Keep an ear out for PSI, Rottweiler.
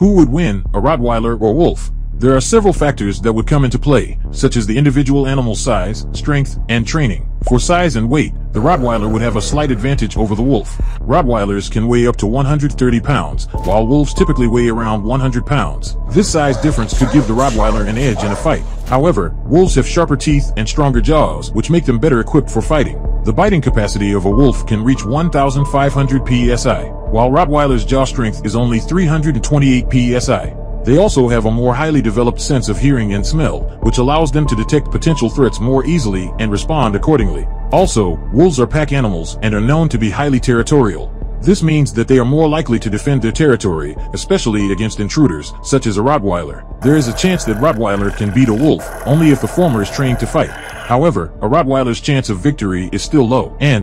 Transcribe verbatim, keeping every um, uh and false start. Who would win, a Rottweiler or wolf? There are several factors that would come into play, such as the individual animal's size, strength, and training. For size and weight, the Rottweiler would have a slight advantage over the wolf. Rottweilers can weigh up to one hundred thirty pounds, while wolves typically weigh around one hundred pounds. This size difference could give the Rottweiler an edge in a fight. However, wolves have sharper teeth and stronger jaws, which make them better equipped for fighting. The biting capacity of a wolf can reach one thousand five hundred P S I, while Rottweiler's jaw strength is only three hundred twenty-eight P S I. They also have a more highly developed sense of hearing and smell, which allows them to detect potential threats more easily and respond accordingly. Also, wolves are pack animals and are known to be highly territorial. This means that they are more likely to defend their territory, especially against intruders, such as a Rottweiler. There is a chance that Rottweiler can beat a wolf, only if the former is trained to fight. However, a Rottweiler's chance of victory is still low, and